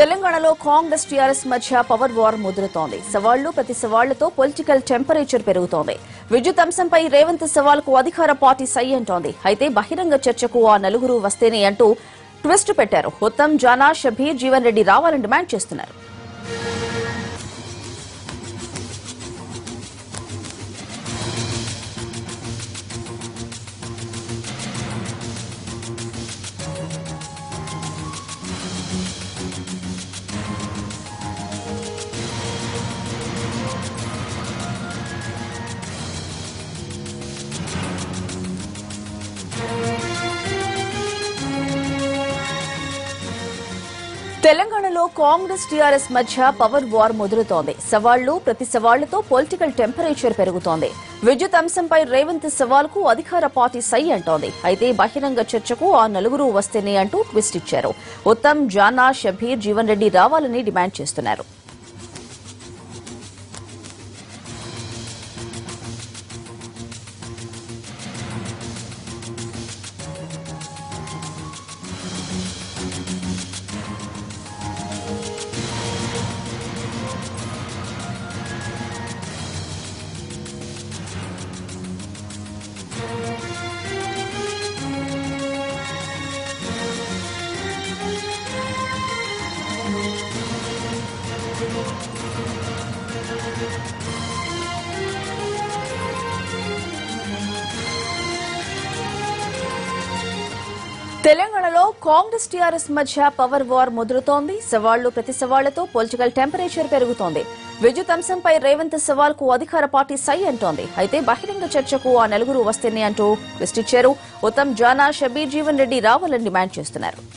తెలంగాణలో కాంగ్రెస్ టిఆర్ఎస్ మధ్య power war ముదురుతోంది. సవాళ్లు ప్రతి సవాళ్లతో పొలిటికల్ టెంపరేచర్ పెరుగుతోంది. విద్యుత్ అంశంపై రేవంత్ సవాల్కు అధికార పార్టీ సై అంటోంది. అయితే బహిరంగ చర్చకు ఆ నలుగురు వస్తేనే అంటూ ట్విస్ట్ పెట్టారు. ఉత్తమ్, జానా, షబీర్, జీవన్ రెడ్డి రావాలని డిమాండ్ చేస్తున్నారు. తెలంగాణలో కాంగ్రెస్ టిఆర్ఎస్ మధ్య పవర్ వార్ ముదురుతోంది. సవాళ్లు ప్రతి సవాళ్లతో పొలిటికల్ టెంపరేచర్ పెరుగుతోంది. విద్యుత్ అంశంపై రేవంత్ సవాల్కు అధికార పార్టీ సై అంటోంది. అయితే బహిరంగ చర్చకు ఆ నలుగురు వస్తేనే అంటూ ట్విస్ట్ ఇచ్చారు. ఉత్తమ్, జానా, షబీర్, జీవన్ రెడ్డి రావాలని డిమాండ్ చేస్తున్నారు. తెలంగాణలో కాంగ్రెస్ టిఆర్ఎస్ మధ్య పవర్ వార్ ముదురుతోంది. సవాళ్లు ప్రతి సవాళ్లతో పొలిటికల్ టెంపరేచర్ పెరుగుతోంది. విద్యుత్ అంశంపై రేవంత్ సవాల్కు అధికార పార్టీ సై అంటోంది. అయితే బహిరంగ చర్చకు ఆ నలుగురు వస్తేనే అంటూ ట్విస్ట్ ఇచ్చారు. ఉత్తమ్, జానా, షబీర్, జీవన్ రెడ్డి రావాలని డిమాండ్ చేస్తున్నారు.